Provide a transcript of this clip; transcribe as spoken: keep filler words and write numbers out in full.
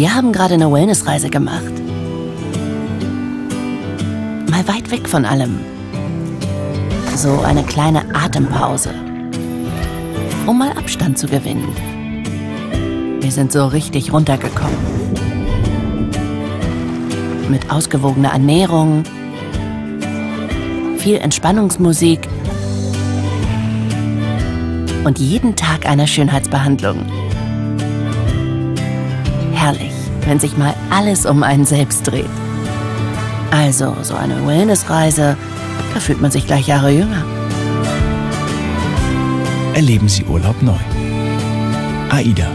Wir haben gerade eine Wellnessreise gemacht. Mal weit weg von allem. So eine kleine Atempause, um mal Abstand zu gewinnen. Wir sind so richtig runtergekommen. Mit ausgewogener Ernährung, viel Entspannungsmusik und jeden Tag einer Schönheitsbehandlung. Herrlich, wenn sich mal alles um einen selbst dreht. Also, so eine Wellnessreise, da fühlt man sich gleich Jahre jünger. Erleben Sie Urlaub neu. AIDA.